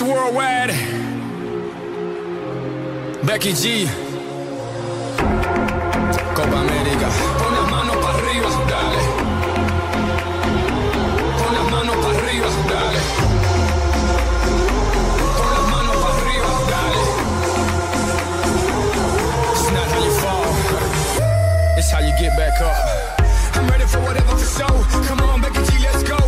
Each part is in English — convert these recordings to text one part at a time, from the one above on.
Miss Worldwide, Becky G, Copa America. Pon las manos para arriba, dale. Pon las manos para arriba, dale. Pon las manos para arriba, dale. It's not how you fall, it's how you get back up. I'm ready for whatever to show. Come on, Becky G, let's go.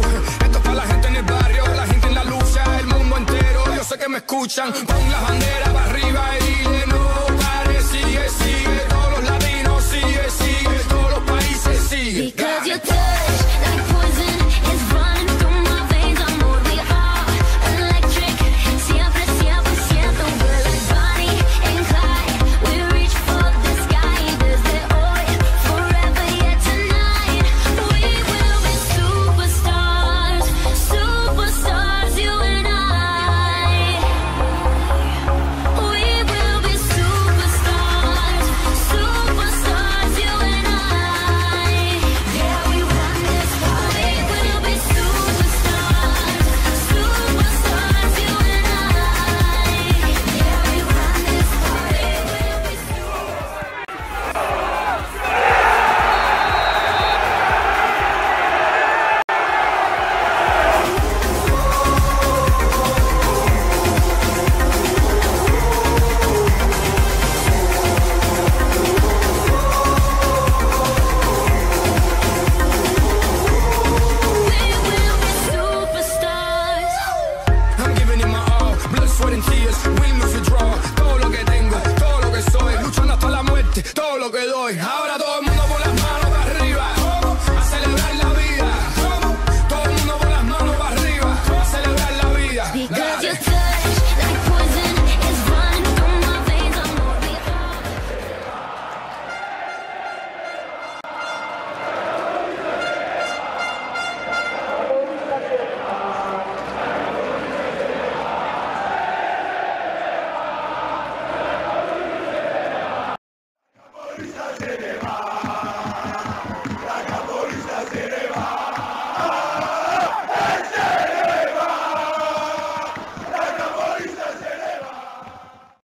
Esto para la gente en el barrio, la gente en la lucha, el mundo entero. Yo sé que me escuchan. Pon las banderas para arriba.